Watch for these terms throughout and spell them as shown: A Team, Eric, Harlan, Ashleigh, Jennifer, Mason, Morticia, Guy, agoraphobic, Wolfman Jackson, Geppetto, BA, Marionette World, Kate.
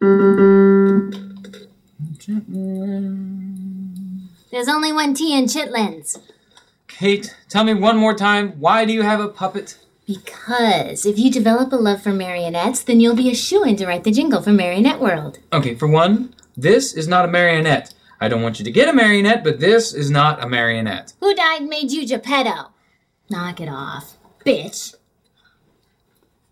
Chitlins. There's only one T in chitlins. Kate, tell me one more time, why do you have a puppet? Because if you develop a love for marionettes, then you'll be a shoo-in to write the jingle for Marionette World. Okay, for one, this is not a marionette. I don't want you to get a marionette, but this is not a marionette. Who died made you Geppetto? Knock it off, bitch.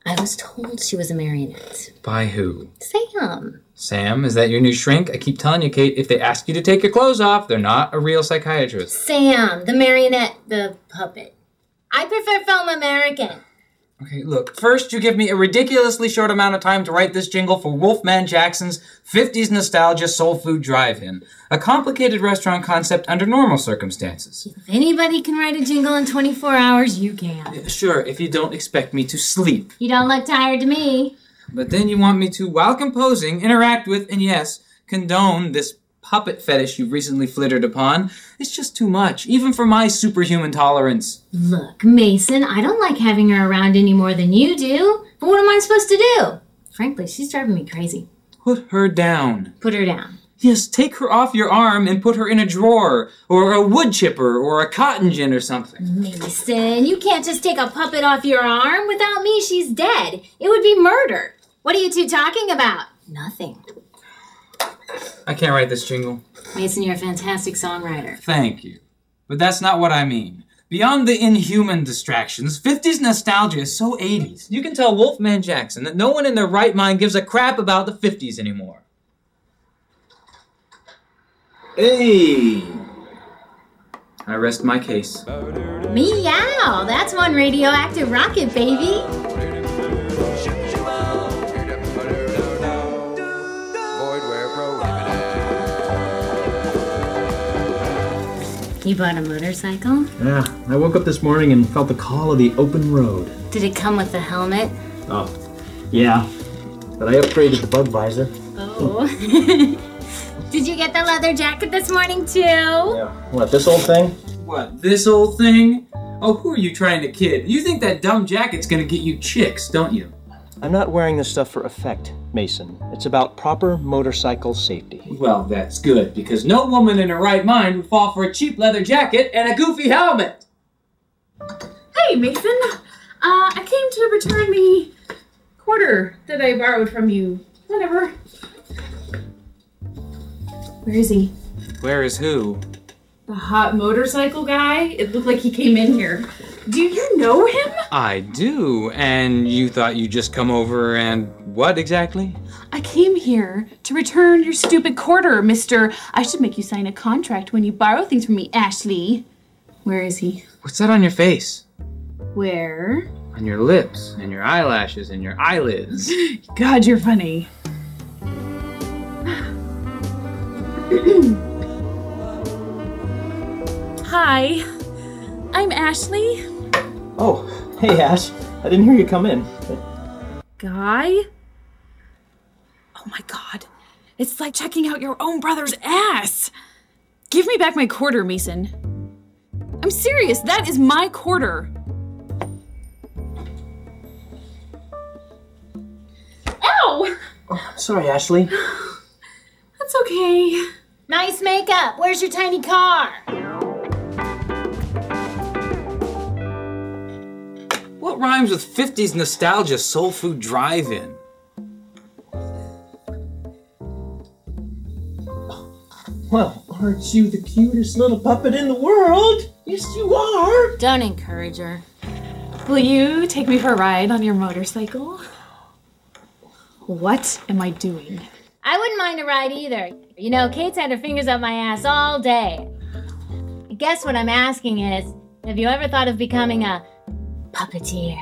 I was told she was a marionette. By who? Sam. Sam, is that your new shrink? I keep telling you, Kate, if they ask you to take your clothes off, they're not a real psychiatrist. Sam, the marionette, the puppet. I prefer film American. Okay, look, first you give me a ridiculously short amount of time to write this jingle for Wolfman Jackson's 50s nostalgia soul food drive-in, a complicated restaurant concept under normal circumstances. If anybody can write a jingle in 24 hours, you can. Sure, if you don't expect me to sleep. You don't look tired to me. But then you want me to, while composing, interact with, and yes, condone this puppet fetish you've recently flittered upon. It's just too much, even for my superhuman tolerance. Look, Mason, I don't like having her around any more than you do. But what am I supposed to do? Frankly, she's driving me crazy. Put her down. Put her down. Yes, take her off your arm and put her in a drawer, or a wood chipper, or a cotton gin or something. Mason, you can't just take a puppet off your arm. Without me, she's dead. It would be murder. What are you two talking about? Nothing. I can't write this jingle. Mason, you're a fantastic songwriter. Thank you. But that's not what I mean. Beyond the inhuman distractions, 50s nostalgia is so 80s. You can tell Wolfman Jackson that no one in their right mind gives a crap about the 50s anymore. Hey! I rest my case. Meow! That's one radioactive rocket, baby! You bought a motorcycle? Yeah, I woke up this morning and felt the call of the open road. Did it come with a helmet? Oh, yeah, but I upgraded the bug visor. Oh. Did you get the leather jacket this morning too? Yeah, what, this old thing? What, this old thing? Oh, who are you trying to kid? You think that dumb jacket's gonna get you chicks, don't you? I'm not wearing this stuff for effect, Mason. It's about proper motorcycle safety. Well, that's good, because no woman in her right mind would fall for a cheap leather jacket and a goofy helmet! Hey, Mason! I came to return the quarter that I borrowed from you. Whatever. Where is he? Where is who? The hot motorcycle guy? It looked like he came in here. Do you know him? I do, and you thought you'd just come over and what exactly? I came here to return your stupid quarter, mister. I should make you sign a contract when you borrow things from me, Ashley. Where is he? What's that on your face? Where? On your lips, and your eyelashes, and your eyelids. God, you're funny. Hi, I'm Ashley. Oh, hey Ash. I didn't hear you come in. Guy? Oh my god. It's like checking out your own brother's ass. Give me back my quarter, Mason. I'm serious, that is my quarter. Ow! Oh, sorry, Ashley. That's okay. Nice makeup. Where's your tiny car? What rhymes with 50s nostalgia soul food drive-in? Well, aren't you the cutest little puppet in the world? Yes, you are! Don't encourage her. Will you take me for a ride on your motorcycle? What am I doing? I wouldn't mind a ride either. You know, Kate's had her fingers up my ass all day. I guess what I'm asking is, have you ever thought of becoming a puppeteer?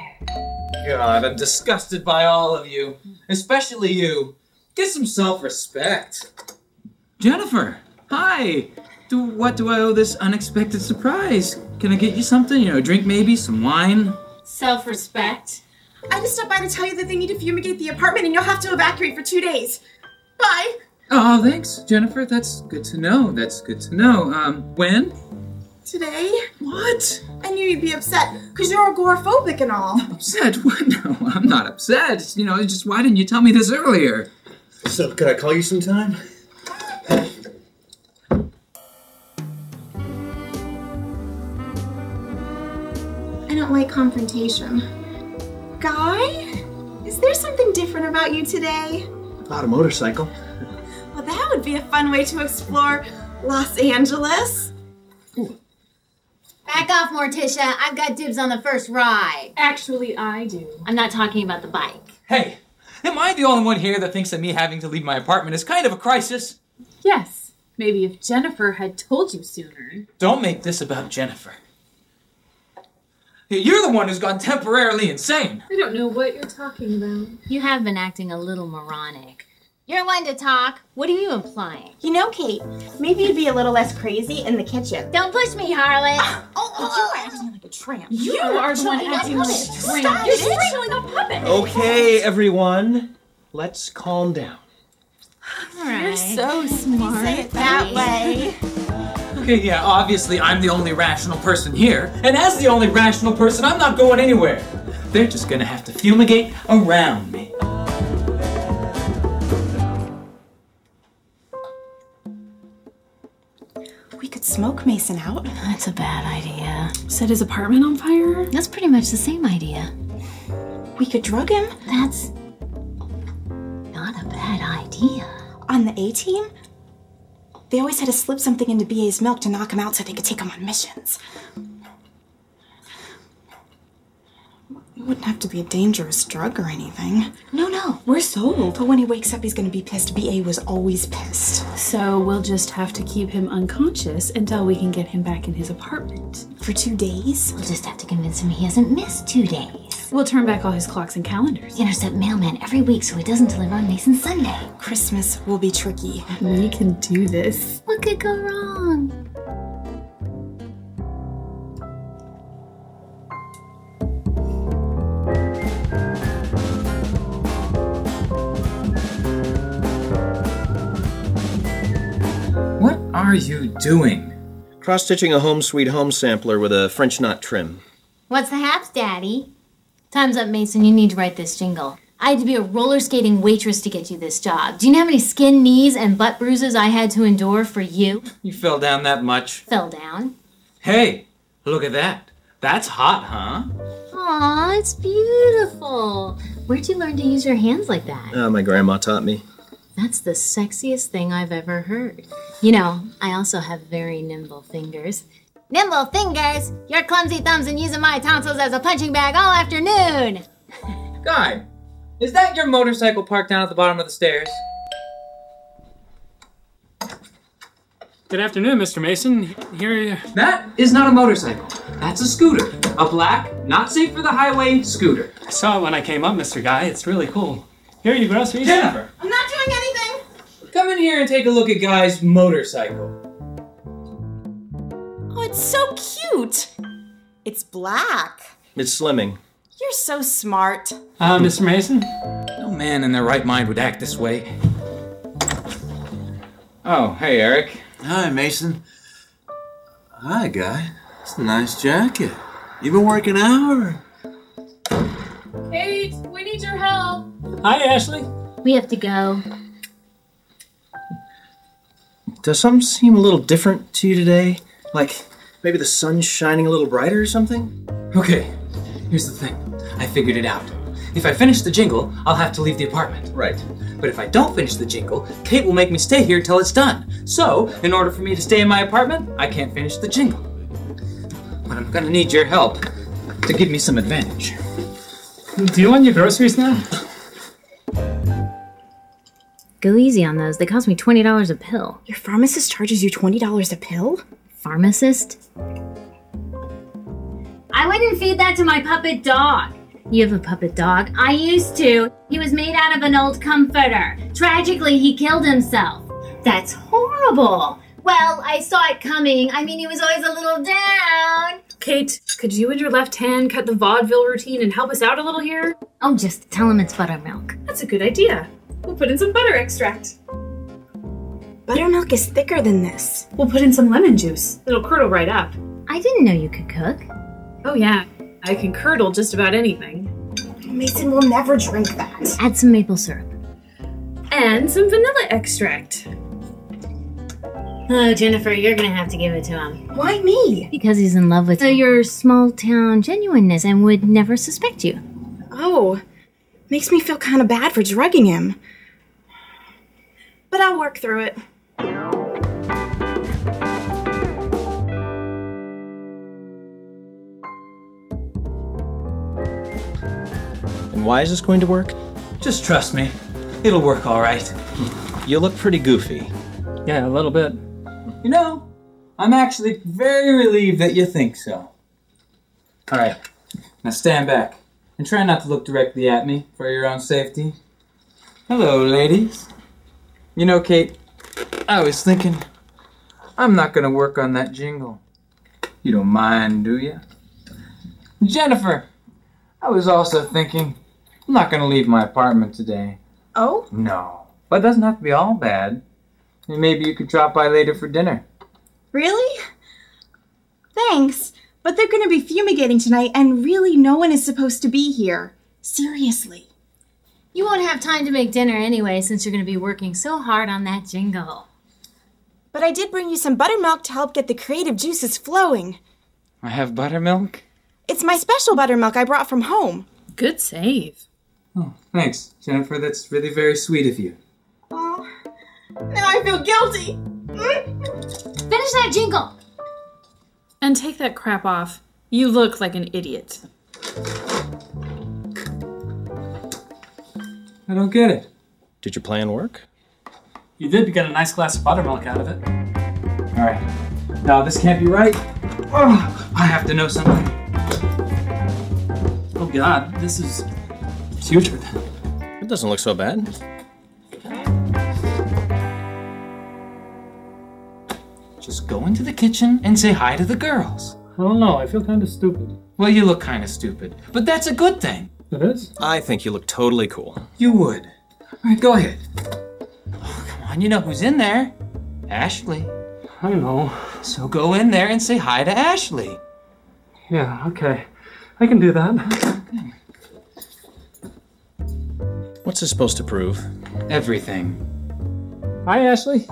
God, I'm disgusted by all of you. Especially you. Get some self-respect. Jennifer, hi. What do I owe this unexpected surprise? Can I get you something? You know, a drink maybe? Some wine? Self-respect? I just stopped by to tell you that they need to fumigate the apartment and you'll have to evacuate for 2 days. Bye. Oh, thanks, Jennifer. That's good to know. That's good to know. When? Today. What? I knew you'd be upset, because you're agoraphobic and all. Upset? What? No, I'm not upset. You know, just why didn't you tell me this earlier? So, could I call you sometime? I don't like confrontation. Guy? Is there something different about you today? About a motorcycle. Well, that would be a fun way to explore Los Angeles. Ooh. Back off, Morticia. I've got dibs on the first ride. Actually, I do. I'm not talking about the bike. Hey, am I the only one here that thinks that me having to leave my apartment is kind of a crisis? Yes. Maybe if Jennifer had told you sooner. Don't make this about Jennifer. You're the one who's gone temporarily insane. I don't know what you're talking about. You have been acting a little moronic. You're one to talk. What are you implying? You know, Kate, maybe you'd be a little less crazy in the kitchen. Don't push me, Harlan. You're acting like a tramp. You are the one acting like a tramp. You're strangling a puppet. Okay, everyone, let's calm down. All right. You're so smart. Say it that way. Okay, yeah, obviously I'm the only rational person here, and as the only rational person, I'm not going anywhere. They're just gonna have to fumigate around me. We could smoke Mason out. That's a bad idea. Set his apartment on fire? That's pretty much the same idea. We could drug him? That's not a bad idea. On the A Team? They always had to slip something into BA's milk to knock him out so they could take him on missions. It wouldn't have to be a dangerous drug or anything. No, we're sold. But when he wakes up, he's gonna be pissed. BA was always pissed. So we'll just have to keep him unconscious until we can get him back in his apartment. For 2 days? We'll just have to convince him he hasn't missed 2 days. We'll turn back all his clocks and calendars. Intercept mailman every week so he doesn't deliver on Mason's Sunday. Christmas will be tricky. We can do this. What could go wrong? What are you doing? Cross-stitching a Home Sweet Home sampler with a French knot trim. What's the haps, Daddy? Time's up, Mason. You need to write this jingle. I had to be a roller skating waitress to get you this job. Do you know how many skin, knees, and butt bruises I had to endure for you? You fell down that much? Fell down. Hey, look at that. That's hot, huh? Aw, it's beautiful. Where'd you learn to use your hands like that? My grandma taught me. That's the sexiest thing I've ever heard. You know, I also have very nimble fingers. Nimble fingers? Your clumsy thumbs and using my tonsils as a punching bag all afternoon! Guy, is that your motorcycle parked down at the bottom of the stairs? Good afternoon, Mr. Mason. Here. That is not a motorcycle. That's a scooter. A black, not safe for the highway scooter. I saw it when I came up, Mr. Guy. It's really cool. Here are your groceries. Jennifer! I'm not doing anything! Come in here and take a look at Guy's motorcycle. Oh, it's so cute. It's black. It's slimming. You're so smart. Mr. Mason? No man in their right mind would act this way. Oh, hey, Eric. Hi, Mason. Hi, Guy. It's a nice jacket. You've been working out? Kate, we need your help. Hi, Ashley. We have to go. Does something seem a little different to you today? Like, maybe the sun's shining a little brighter or something? Okay, here's the thing. I figured it out. If I finish the jingle, I'll have to leave the apartment. Right. But if I don't finish the jingle, Kate will make me stay here till it's done. So, in order for me to stay in my apartment, I can't finish the jingle. But I'm gonna need your help to give me some advantage. Do you want your groceries now? Go easy on those. They cost me $20 a pill. Your pharmacist charges you $20 a pill? Pharmacist? I wouldn't feed that to my puppet dog. You have a puppet dog? I used to. He was made out of an old comforter. Tragically, he killed himself. That's horrible. Well, I saw it coming. I mean, he was always a little down. Kate, could you and your left hand cut the vaudeville routine and help us out a little here? Oh, just tell him it's buttermilk. That's a good idea. We'll put in some butter extract. Buttermilk is thicker than this. We'll put in some lemon juice. It'll curdle right up. I didn't know you could cook. Oh yeah, I can curdle just about anything. Mason will never drink that. Add some maple syrup. and some vanilla extract. Oh, Jennifer, you're gonna have to give it to him. Why me? Because he's in love with you. So your small town genuineness and would never suspect you. Oh, makes me feel kind of bad for drugging him. But I'll work through it. And why is this going to work? Just trust me. It'll work all right. You look pretty goofy. Yeah, a little bit. You know, I'm actually very relieved that you think so. Alright, now stand back and try not to look directly at me for your own safety. Hello, ladies. You know, Kate, I was thinking I'm not going to work on that jingle. You don't mind, do you? Jennifer, I was also thinking I'm not going to leave my apartment today. Oh? No, but it doesn't have to be all bad. And maybe you could drop by later for dinner. Really? Thanks, but they're going to be fumigating tonight, and really no one is supposed to be here. Seriously. You won't have time to make dinner anyway, since you're going to be working so hard on that jingle. But I did bring you some buttermilk to help get the creative juices flowing. I have buttermilk? It's my special buttermilk I brought from home. Good save. Oh, thanks, Jennifer. That's really very sweet of you. Oh, now I feel guilty. Finish that jingle. And take that crap off. You look like an idiot. I don't get it. Did your plan work? You did. You got a nice glass of buttermilk out of it. All right. Now this can't be right. Oh, I have to know something. Oh God, this is putrid. It doesn't look so bad. Just go into the kitchen and say hi to the girls. I don't know. I feel kind of stupid. Well, you look kind of stupid, but that's a good thing. It is? I think you look totally cool. You would. All right, go ahead. Oh, come on, you know who's in there. Ashley. I know. So go in there and say hi to Ashley. Yeah, okay. I can do that. Okay. What's this supposed to prove? Everything. Hi, Ashley.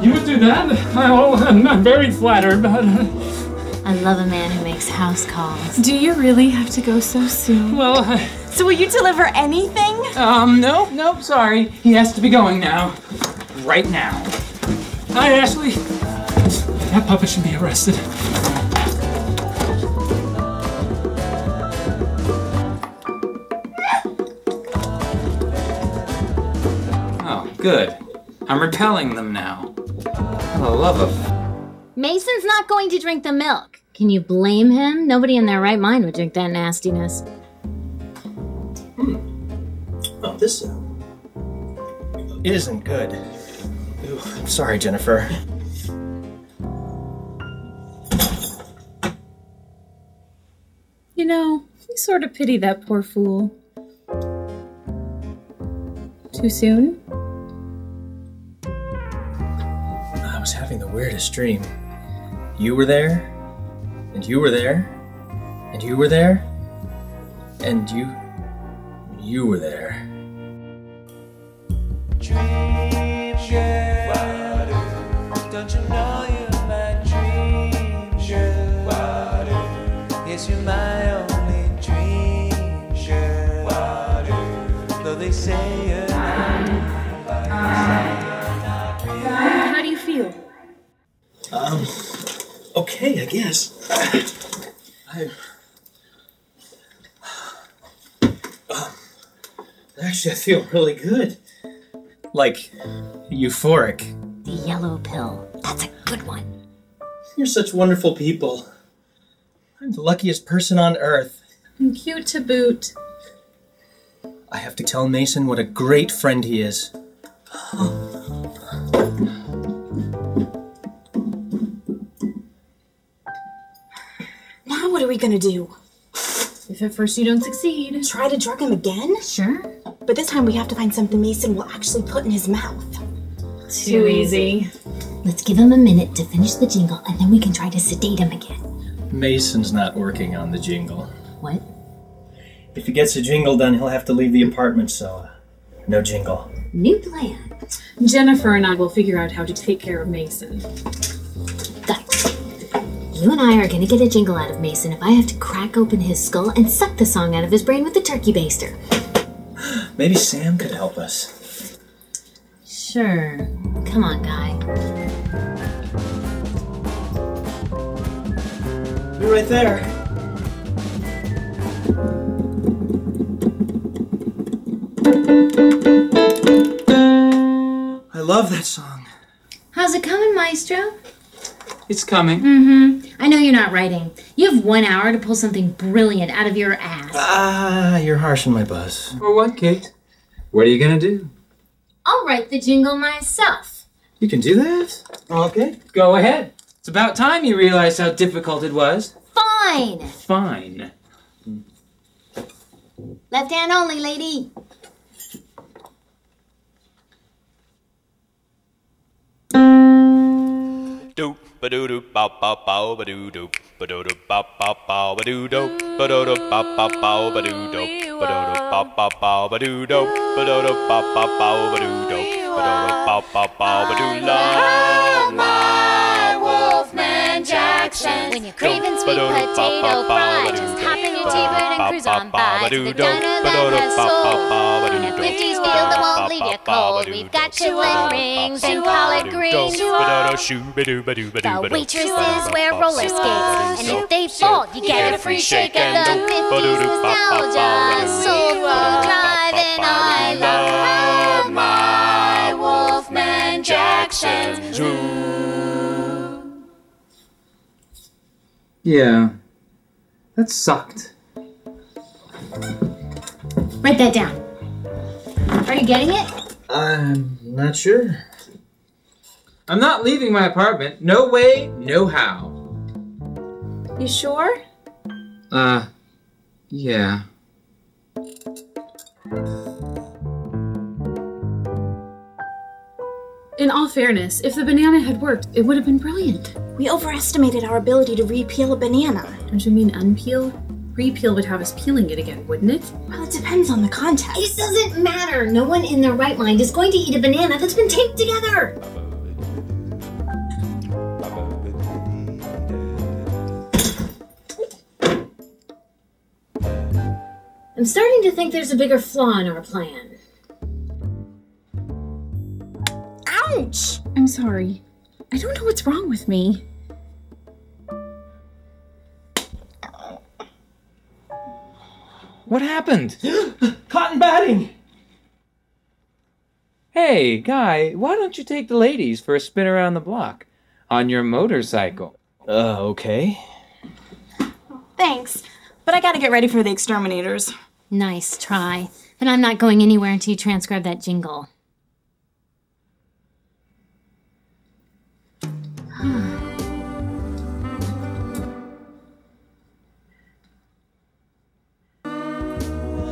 You would do that? I'm very flattered, but... I love a man who makes house calls. Do you really have to go so soon? Well... So will you deliver anything? Nope, sorry. He has to be going now. Right now. Hi, Ashley. That puppet should be arrested. Oh, good. I'm repelling them now. For the love of... Mason's not going to drink the milk. Can you blame him? Nobody in their right mind would drink that nastiness. Oh, this isn't good. Ooh, I'm sorry, Jennifer. You know, you sort of pity that poor fool. Too soon? I was having the weirdest dream. You were there, and you were there, and you were there, and you were there. Dream girl, don't you know you're my dream girl? Yes, you're my only dream girl. Though they say you're not. Okay, I guess. Actually, I feel really good. Like, euphoric. The yellow pill. That's a good one. You're such wonderful people. I'm the luckiest person on earth. And cute to boot. I have to tell Mason what a great friend he is. What are we gonna do? If at first you don't succeed, try to drug him again? Sure. But this time we have to find something Mason will actually put in his mouth. Too easy. Let's give him a minute to finish the jingle and then we can try to sedate him again. Mason's not working on the jingle. What? If he gets a jingle done, he'll have to leave the apartment, so no jingle. New plan. Jennifer and I will figure out how to take care of Mason. Got it. You and I are going to get a jingle out of Mason if I have to crack open his skull and suck the song out of his brain with a turkey baster. Maybe Sam could help us. Sure. Come on, Guy. You're right there. I love that song. How's it coming, Maestro? It's coming. Mm-hmm. I know you're not writing. You have 1 hour to pull something brilliant out of your ass. Ah, you're harsh on my buzz. For what, Kate? What are you gonna do? I'll write the jingle myself. You can do that? Okay, go ahead. It's about time you realized how difficult it was. Fine. Fine. Left hand only, lady. Doop. Ba-do-doop, ba-ba-bow, ba-do-doop, ba-do-doop, ba-ba-bow, ba-do-doop, ba-do-doop, ba-ba-bow, ba-do-doop, ba-do-doop, ba-ba-bow, ba-do-doop, ba-do-doop, ba-ba-bow, ba-do-doop, ba-do-doop, ba-ba-bow, ba-do-doop. Love my Wolfman Jackson. When you're craving sweet potato fry, just hop in your T-Bird and cruise on by to the diner that has soul. And a 50s meal that won't leave you cold. We've got chillin' rings and collard greens. The waitress is where roller skates, and if they fall, you get a free shake of the 50s nostalgia, soul food drive, and I love my Wolfman Jackson's. Yeah, that sucked. Write that down. Are you getting it? I'm not sure. I'm not leaving my apartment. No way, no how. You sure? Yeah. In all fairness, if the banana had worked, it would have been brilliant. We overestimated our ability to re-peel a banana. Don't you mean unpeel? Re-peel would have us peeling it again, wouldn't it? Well, it depends on the context. It doesn't matter. No one in their right mind is going to eat a banana that's been taped together. I'm starting to think there's a bigger flaw in our plan. Ouch! I'm sorry. I don't know what's wrong with me. What happened? Cotton batting! Hey, Guy, why don't you take the ladies for a spin around the block on your motorcycle? Okay. Thanks, but I gotta get ready for the exterminators. Nice try. But I'm not going anywhere until you transcribe that jingle.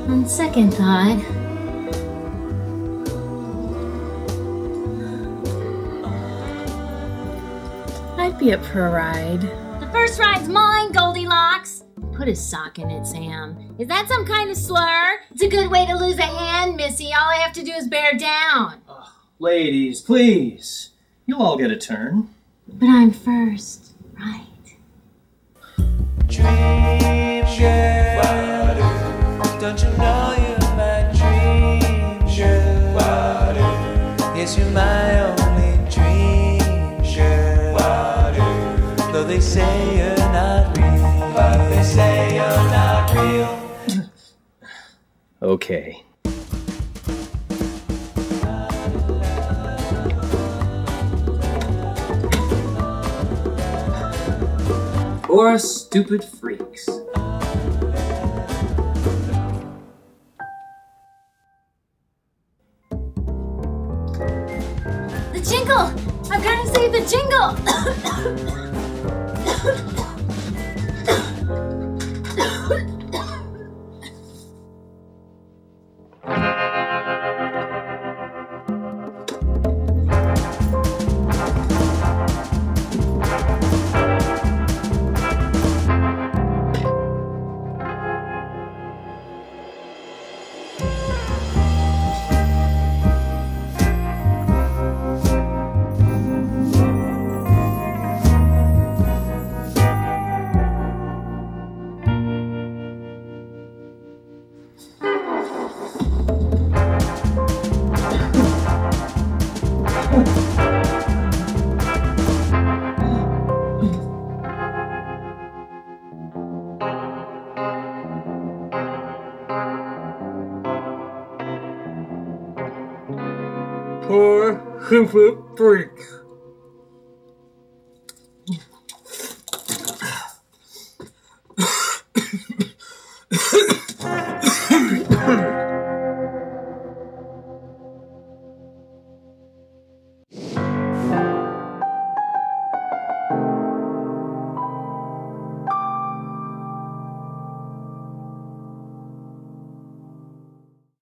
On second thought... I'd be up for a ride. The first ride's mine, Goldilocks! Put a sock in it, Sam. Is that some kind of slur? It's a good way to lose a hand, Missy. All I have to do is bear down. Ugh, ladies, please. You'll all get a turn. But I'm first, right? Dream girl, don't you know you're my dream girl? Yes, you're my only dream girl. Though they say you're not real, but they say you're not real. Okay. Or stupid freaks. The jingle! I've got to save the jingle! Poor Hooper Freaks.